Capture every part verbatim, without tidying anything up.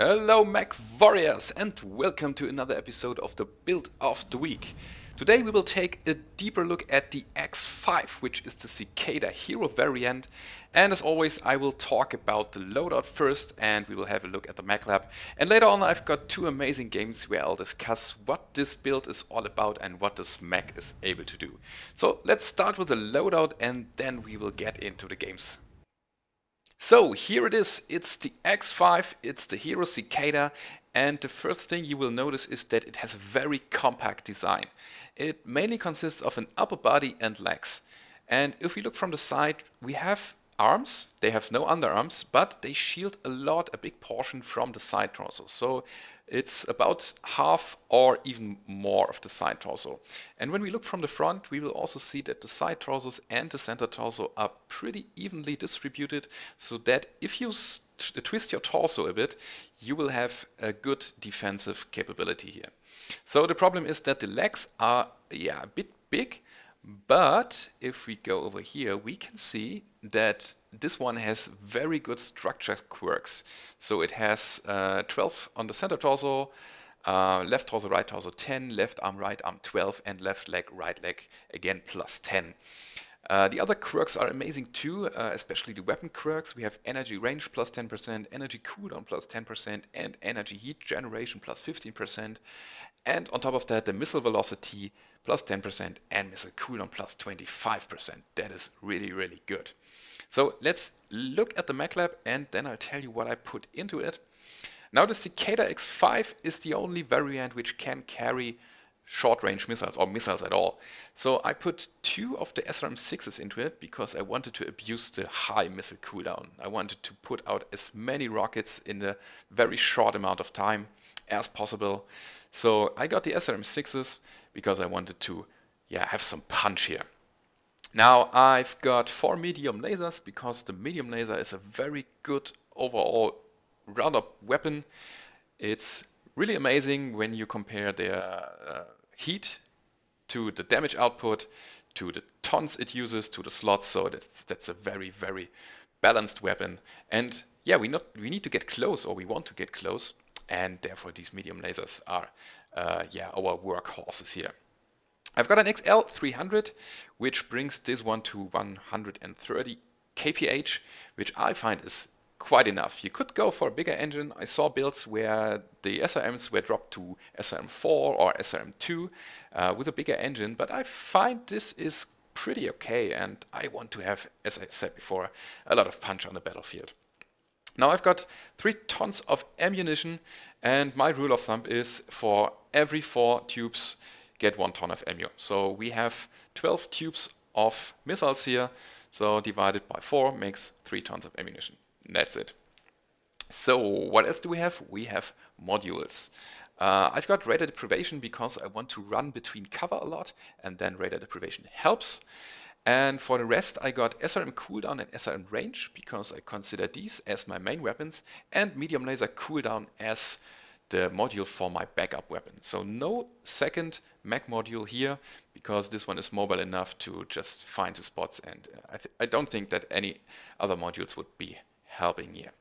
Hello MechWarriors and welcome to another episode of the Build of the Week. Today we will take a deeper look at the X five, which is the Cicada hero variant, and as always I will talk about the loadout first and we will have a look at the MechLab, and later on I've got two amazing games where I'll discuss what this build is all about and what this mech is able to do. So let's start with the loadout and then we will get into the games. So here it is, it's the X five, it's the hero Cicada, and the first thing you will notice is that it has a very compact design. It mainly consists of an upper body and legs. And if we look from the side, we have arms, they have no underarms, but they shield a lot, a big portion from the side torso. So it's about half or even more of the side torso. And when we look from the front, we will also see that the side torsos and the center torso are pretty evenly distributed, so that if you twist your torso a bit, you will have a good defensive capability here. So the problem is that the legs are yeah, a bit big, but if we go over here, we can see that this one has very good structure quirks. So it has uh, twelve on the center torso, uh, left torso, right torso ten, left arm, right arm twelve, and left leg, right leg again plus ten. Uh, the other quirks are amazing too, uh, especially the weapon quirks. We have energy range plus ten percent, energy cooldown plus ten percent, and energy heat generation plus fifteen percent. And on top of that, the missile velocity plus ten percent and missile cooldown plus twenty-five percent. That is really, really good. So let's look at the MechLab and then I'll tell you what I put into it. Now the Cicada X five is the only variant which can carry short-range missiles or missiles at all. So I put two of the S R M sixes into it because I wanted to abuse the high missile cooldown. I wanted to put out as many rockets in a very short amount of time as possible. So I got the S R M sixes because I wanted to yeah, have some punch here. Now I've got four medium lasers because the medium laser is a very good overall roundup weapon. It's really amazing when you compare their uh, heat to the damage output, to the tons it uses, to the slots, so that's, that's a very, very balanced weapon. And yeah, we, not, we need to get close, or we want to get close, and therefore these medium lasers are uh, yeah, our workhorses here. I've got an X L three hundred, which brings this one to one hundred thirty K P H, which I find is quite enough. You could go for a bigger engine. I saw builds where the S R Ms were dropped to S R M four or S R M two uh, with a bigger engine, but I find this is pretty okay and I want to have, as I said before, a lot of punch on the battlefield. Now I've got three tons of ammunition and my rule of thumb is for every four tubes get one ton of ammo. So we have twelve tubes of missiles here, so divided by four makes three tons of ammunition. That's it. So what else do we have? We have modules. Uh, I've got radar deprivation because I want to run between cover a lot and then radar deprivation helps. And for the rest I got S R M cooldown and S R M range because I consider these as my main weapons and medium laser cooldown as the module for my backup weapon. So no second mech module here because this one is mobile enough to just find the spots and I, th I don't think that any other modules would be helping here.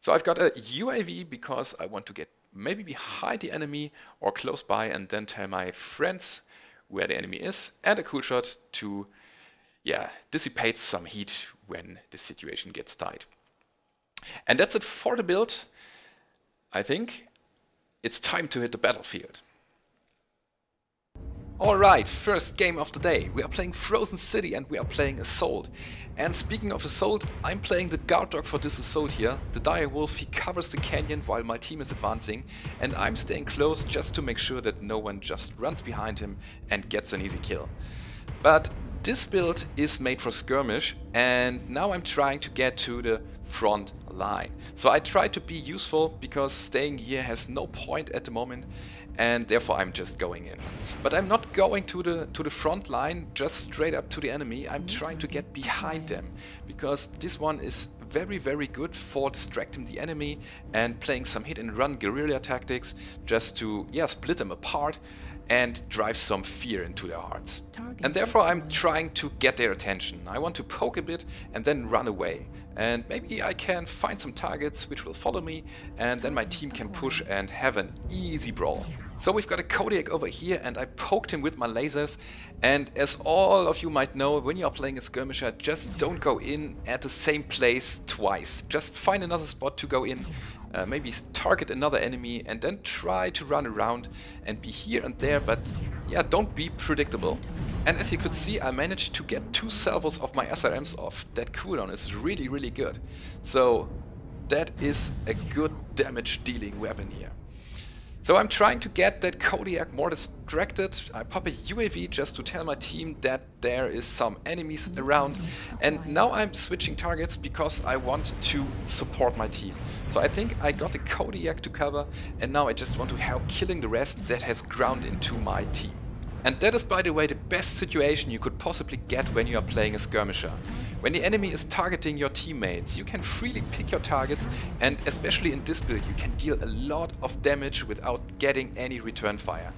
So I've got a U A V because I want to get maybe behind the enemy or close by and then tell my friends where the enemy is, and a cool shot to yeah, dissipate some heat when the situation gets tight. And that's it for the build. I think it's time to hit the battlefield. Alright, first game of the day. We are playing Frozen City and we are playing Assault. And speaking of Assault, I'm playing the guard dog for this Assault here. The Dire Wolf, he covers the canyon while my team is advancing and I'm staying close just to make sure that no one just runs behind him and gets an easy kill. But this build is made for skirmish and now I'm trying to get to the front line. So I try to be useful because staying here has no point at the moment and therefore I'm just going in. But I'm not going to the to the front line just straight up to the enemy. I'm trying to get behind them because this one is very very good for distracting the enemy and playing some hit and run guerrilla tactics just to yeah split them apart and drive some fear into their hearts. And therefore I'm trying to get their attention. I want to poke a bit and then run away. and maybe I can find some targets which will follow me, and then my team can push and have an easy brawl. So we've got a Kodiak over here, and I poked him with my lasers, and as all of you might know, when you are playing a skirmisher, just don't go in at the same place twice. Just find another spot to go in, uh, maybe target another enemy, and then try to run around and be here and there, but yeah, don't be predictable. And as you could see, I managed to get two salvos of my S R Ms off. That cooldown is really, really good. So that is a good damage dealing weapon here. So I'm trying to get that Kodiak more distracted. I pop a U A V just to tell my team that there is some enemies around. And now I'm switching targets because I want to support my team. So I think I got the Kodiak to cover, and now I just want to help killing the rest that has ground into my team. And that is, by the way, the best situation you could possibly get when you are playing a skirmisher. When the enemy is targeting your teammates, you can freely pick your targets, and especially in this build you can deal a lot of damage without getting any return fire.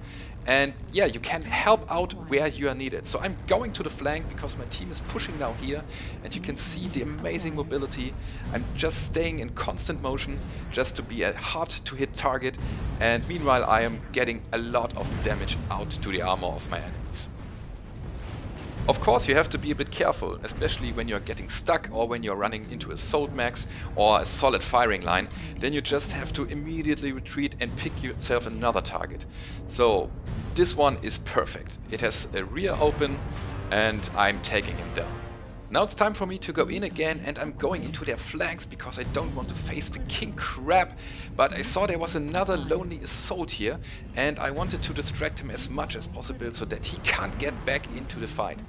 And yeah, you can help out where you are needed. So I'm going to the flank because my team is pushing now here, and you can see the amazing mobility. I'm just staying in constant motion just to be a hard to hit target, and meanwhile I am getting a lot of damage out to the armor of my enemies. Of course you have to be a bit careful, especially when you're getting stuck or when you're running into a sold max or a solid firing line, then you just have to immediately retreat and pick yourself another target. So this one is perfect. It has a rear open and I'm taking him down. Now it's time for me to go in again, and I'm going into their flanks because I don't want to face the King Crab, but I saw there was another lonely assault here and I wanted to distract him as much as possible so that he can't get back into the fight.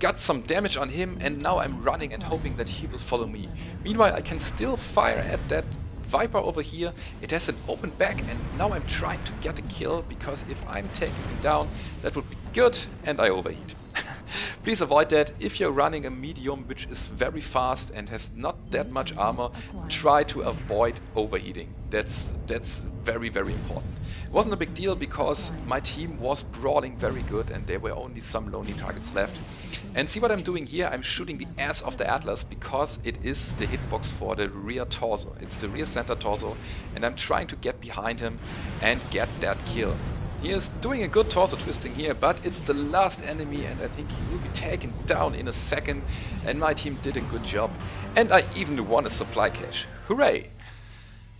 Got some damage on him, and now I'm running and hoping that he will follow me. Meanwhile I can still fire at that Viper over here. It has an open back, and now I'm trying to get a kill because if I'm taking him down that would be good, and I overheat. Please avoid that. If you're running a medium which is very fast and has not that much armor, try to avoid overheating. That's that's very, very important. It wasn't a big deal because my team was brawling very good and there were only some lonely targets left. And see what I'm doing here? I'm shooting the ass of the Atlas because it is the hitbox for the rear torso. It's the rear center torso, and I'm trying to get behind him and get that kill. He is doing a good torso twisting here, but it's the last enemy and I think he will be taken down in a second, and my team did a good job, and I even won a supply cache. Hooray!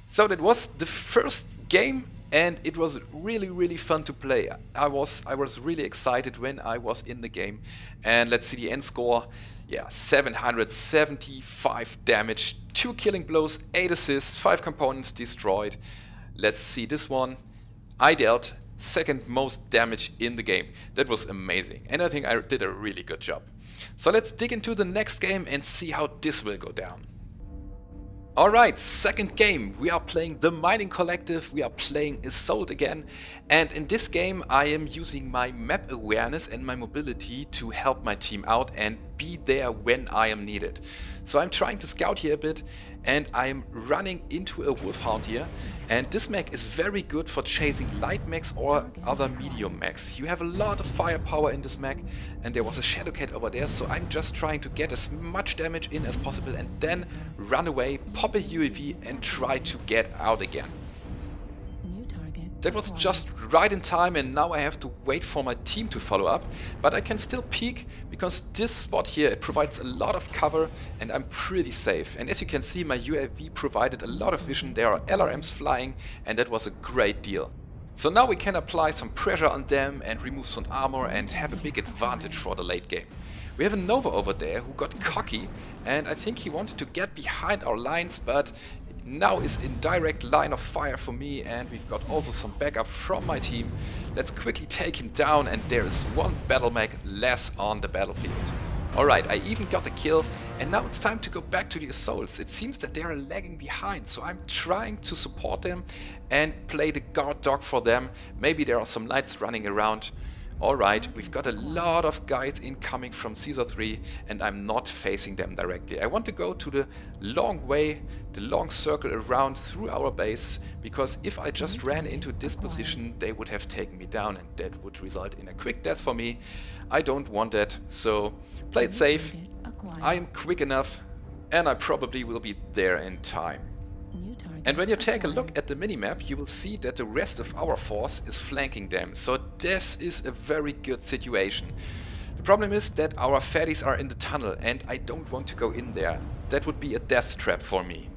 So that was the first game, and it was really, really fun to play. I was, I was really excited when I was in the game, and let's see the end score. Yeah, seven hundred seventy-five damage, two killing blows, eight assists, five components destroyed. Let's see this one. I dealt second most damage in the game. That was amazing, and I think I did a really good job. So let's dig into the next game and see how this will go down. Alright, second game. We are playing the Mining Collective, we are playing Assault again, and in this game I am using my map awareness and my mobility to help my team out and be there when I am needed. So I'm trying to scout here a bit, and I'm running into a Wolfhound here, and this mech is very good for chasing light mechs or other medium mechs. You have a lot of firepower in this mech, and there was a Shadowcat over there, so I'm just trying to get as much damage in as possible and then run away, pop a U A V and try to get out again. That was just right in time, and now I have to wait for my team to follow up, but I can still peek because this spot here, it provides a lot of cover and I'm pretty safe. And as you can see, my U A V provided a lot of vision. There are L R Ms flying, and that was a great deal. So now we can apply some pressure on them and remove some armor and have a big advantage for the late game. We have a Nova over there who got cocky, and I think he wanted to get behind our lines, but now is in direct line of fire for me, and we've got also some backup from my team. Let's quickly take him down, and there is one Battlemech less on the battlefield. Alright, I even got the kill, and now it's time to go back to the assaults. It seems that they are lagging behind, so I'm trying to support them and play the guard dog for them. Maybe there are some lights running around. Alright, we've got a lot of guys incoming from Caesar three, and I'm not facing them directly. I want to go to the long way, the long circle around through our base, because if I just ran into this position they would have taken me down, and that would result in a quick death for me. I don't want that, so play it safe. I am quick enough, and I probably will be there in time. And when you take a look at the minimap, you will see that the rest of our force is flanking them, so this is a very good situation. The problem is that our fatties are in the tunnel and I don't want to go in there. That would be a death trap for me.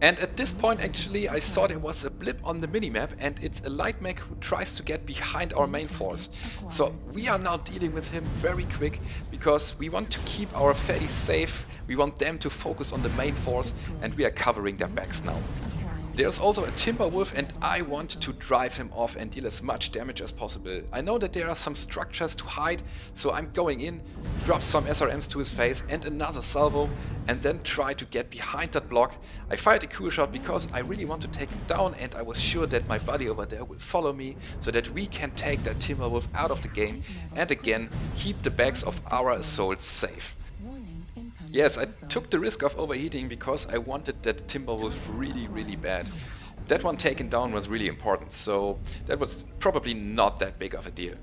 And at this point actually I saw there was a blip on the minimap and it's a light mech who tries to get behind our main force. So we are now dealing with him very quick because we want to keep our fatties safe, we want them to focus on the main force and we are covering their backs now. There's also a Timberwolf and I want to drive him off and deal as much damage as possible. I know that there are some structures to hide, so I'm going in, drop some S R Ms to his face and another salvo and then try to get behind that block. I fired a cool shot because I really want to take him down and I was sure that my buddy over there will follow me so that we can take that Timberwolf out of the game and again keep the backs of our assaults safe. Yes, I took the risk of overheating because I wanted that Timberwolf really, really bad. That one taken down was really important, so that was probably not that big of a deal.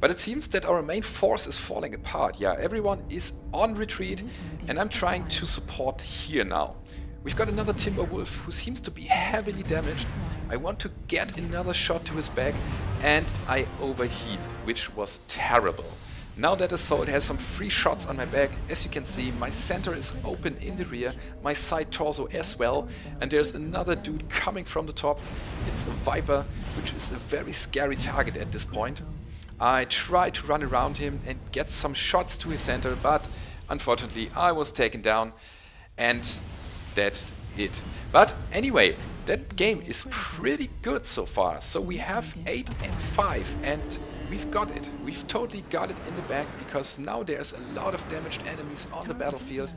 But it seems that our main force is falling apart. Yeah, everyone is on retreat and I'm trying to support here now. We've got another Timberwolf who seems to be heavily damaged. I want to get another shot to his back and I overheat, which was terrible. Now that assault has some free shots on my back, as you can see my center is open in the rear, my side torso as well, and there's another dude coming from the top. It's a Viper, which is a very scary target at this point. I try to run around him and get some shots to his center, but unfortunately I was taken down and that's it. But anyway, that game is pretty good so far, so we have eight and five and we've got it. We've totally got it in the bag because now there's a lot of damaged enemies on the battlefield.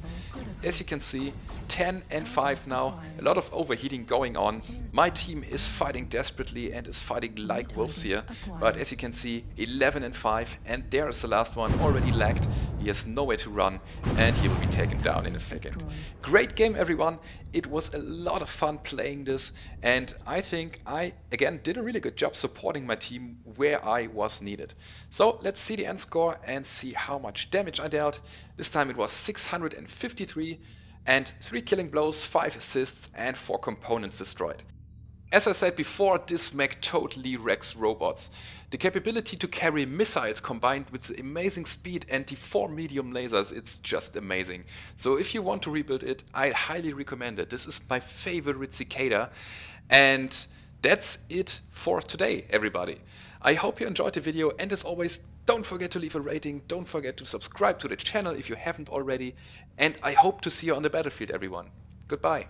As you can see, ten and five now, a lot of overheating going on. My team is fighting desperately and is fighting like wolves here, but as you can see, eleven and five, and there is the last one already lagged. He has nowhere to run and he will be taken down in a second. Great game everyone, it was a lot of fun playing this and I think I again did a really good job supporting my team where I was needed. So let's see the end score and see how much damage I dealt. This time it was six hundred fifty-three and three killing blows, five assists and four components destroyed. As I said before, this mech totally wrecks robots. The capability to carry missiles combined with the amazing speed and the four medium lasers, it's just amazing. So if you want to rebuild it, I highly recommend it. This is my favorite Cicada and that's it for today everybody. I hope you enjoyed the video and as always, don't forget to leave a rating, don't forget to subscribe to the channel if you haven't already and I hope to see you on the battlefield everyone. Goodbye.